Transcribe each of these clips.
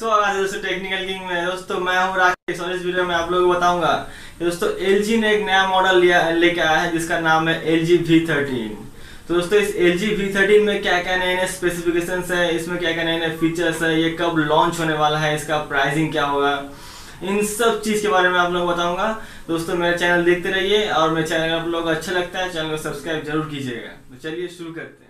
दोस्तों technical king में दोस्तों मैं हूं राकेश। और इस वीडियो में आप लोगों को बताऊंगा कि दोस्तों LG ने एक नया मॉडल लेके आया है जिसका नाम है LG V30। तो दोस्तों इस LG V30 में क्या क्या नए नए स्पेसिफिकेशन है, इसमें क्या क्या नए नए फीचर्स है, ये कब लॉन्च होने वाला है, इसका प्राइसिंग क्या होगा, इन सब चीज के बारे में आप लोग बताऊंगा। दोस्तों मेरा चैनल देखते रहिए और मेरे चैनल आप लोग अच्छा लगता है चैनल को सब्सक्राइब जरूर कीजिएगा। तो चलिए शुरू करते हैं।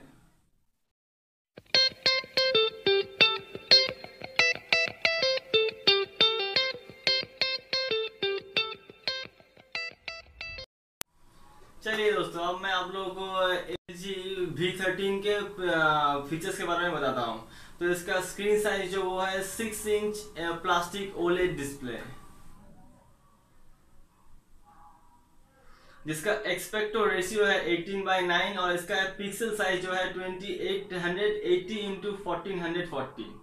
चलिए दोस्तों अब मैं आप लोगों को LG V30 के फीचर्स के बारे में बताता हूँ। तो इसका स्क्रीन साइज जो वो है 6 इंच प्लास्टिक OLED डिस्प्ले, जिसका एक्सपेक्टो रेशियो है 18:9 और इसका पिक्सल साइज जो है 2880 × 1440।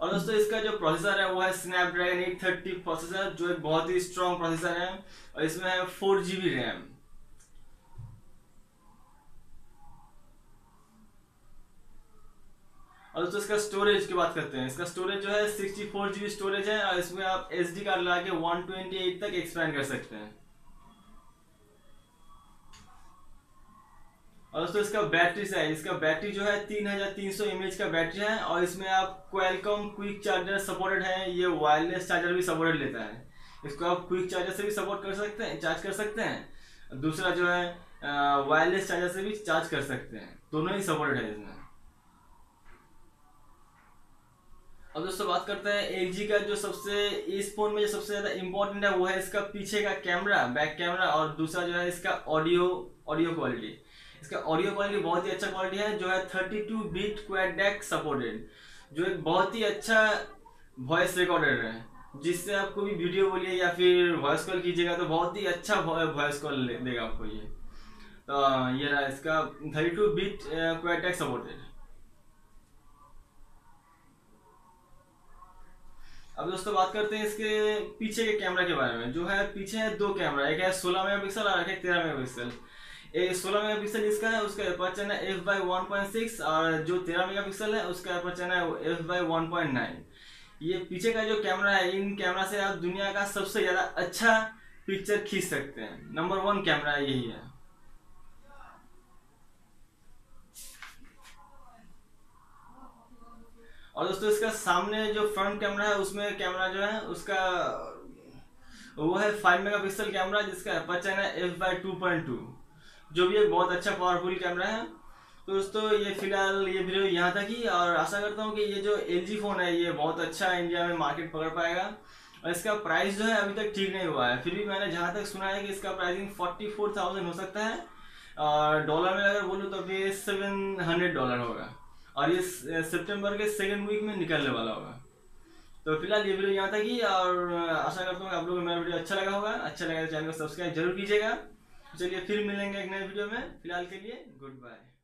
और दोस्तों इसका जो प्रोसेसर है वो है स्नैपड्रैगन 830 प्रोसेसर, जो एक बहुत ही स्ट्रॉन्ग प्रोसेसर है और इसमें है 4GB रैम। और दोस्तों इसका स्टोरेज की बात करते हैं। इसका स्टोरेज जो है 64GB स्टोरेज है और इसमें आप SD कार्ड लगा के 128 तक एक्सपेंड कर सकते हैं। और दोस्तों इसका बैटरी साइज, इसका बैटरी जो है 3300 mAh का बैटरी है और इसमें आप क्वालकॉम क्विक चार्जर सपोर्टेड है, ये वायरलेस चार्जर भी सपोर्टेड लेता है। इसको आप क्विक चार्जर से भी सपोर्ट कर सकते हैं, चार्ज कर सकते हैं। दूसरा जो है वायरलेस चार्जर से भी चार्ज कर सकते हैं, दोनों ही सपोर्टेड है इसमें। अब दोस्तों बात करते हैं LG का जो सबसे इस फोन में सबसे ज़्यादा इम्पोर्टेंट है वो है इसका पीछे का कैमरा, बैक कैमरा, और दूसरा जो है इसका ऑडियो क्वालिटी। इसका ऑडियो क्वालिटी बहुत ही अच्छा क्वालिटी है जो है 32 bit क्वाड डैक सपोर्टेड, जो एक बहुत ही अच्छा वॉइस रिकॉर्डर है, जिससे आपको भी वीडियो बोलिए या फिर वॉइस कॉल कीजिएगा तो बहुत ही अच्छा वॉइस कॉल देगा आपको ये। तो ये रहा इसका 32 bit क्वाड डैक सपोर्टेड। अब दोस्तों बात करते हैं इसके पीछे के कैमरा के बारे में। जो है पीछे है दो कैमरा, एक है 16 MP और एक है 13 MP। 16 MP इसका है, उसका एपर्चर है f/1.6 और जो 13 MP है उसका एपर्चर है f/1.9। ये पीछे का जो कैमरा है, इन कैमरा से आप दुनिया का सबसे ज़्यादा अच्छा पिक्चर खींच सकते हैं। नंबर 1 कैमरा यही है। और दोस्तों इसका सामने जो फ्रंट कैमरा है उसमें कैमरा जो है उसका वो है 5 MP कैमरा, जिसका एपर्चर है f/2.2, जो भी एक बहुत अच्छा पावरफुल कैमरा है। तो दोस्तों ये फिलहाल ये वीडियो यहाँ तक ही, और आशा करता हूँ कि ये जो LG फ़ोन है ये बहुत अच्छा इंडिया में मार्केट पकड़ पाएगा। और इसका प्राइस जो है अभी तक ठीक नहीं हुआ है, फिर भी मैंने जहाँ तक सुना है कि इसका प्राइसिंग 44,000 हो सकता है और डॉलर में अगर बोलूँ तो फिर $700 होगा और ये सितंबर के 2nd वीक में निकलने वाला होगा। तो फिलहाल ये वीडियो यहाँ तक ही, और आशा करता हूँ आप लोगों को मेरा वीडियो अच्छा लगा होगा। अच्छा लगा तो चैनल को सब्सक्राइब जरूर कीजिएगा। चलिए फिर मिलेंगे एक नए वीडियो में। फिलहाल के लिए गुड बाय।